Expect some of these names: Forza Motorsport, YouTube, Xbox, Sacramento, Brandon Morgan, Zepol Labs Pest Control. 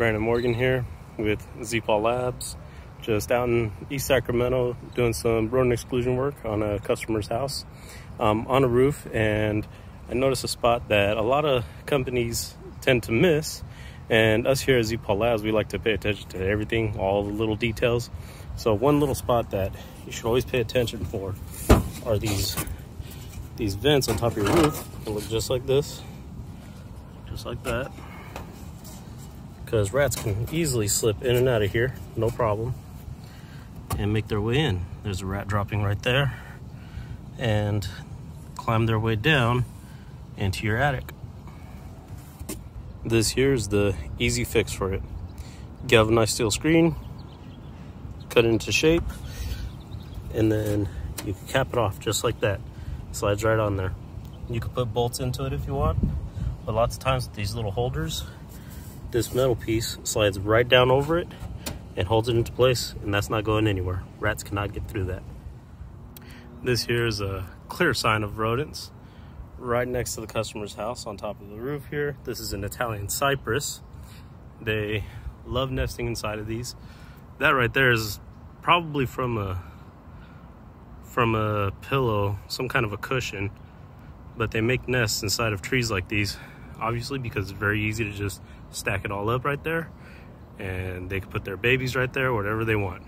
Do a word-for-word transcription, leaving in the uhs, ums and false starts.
Brandon Morgan here with Zepol Labs, just out in East Sacramento doing some rodent exclusion work on a customer's house um, on a roof, and I noticed a spot that a lot of companies tend to miss, and us here at Zepol Labs, we like to pay attention to everything, all the little details. So one little spot that you should always pay attention for are these these vents on top of your roof. They look just like this, just like that, because rats can easily slip in and out of here, no problem, and make their way in. There's a rat dropping right there, and climb their way down into your attic. This here is the easy fix for it. Galvanized steel screen, cut it into shape, and then you can cap it off just like that. It slides right on there. You can put bolts into it if you want, but lots of times with these little holders, this metal piece slides right down over it and holds it into place, and that's not going anywhere. Rats cannot get through that. This here is a clear sign of rodents right next to the customer's house on top of the roof here. This is an Italian cypress. They love nesting inside of these. That right there is probably from a from a pillow, some kind of a cushion, but they make nests inside of trees like these, obviously, because it's very easy to just stack it all up right there, and they can put their babies right there, whatever they want.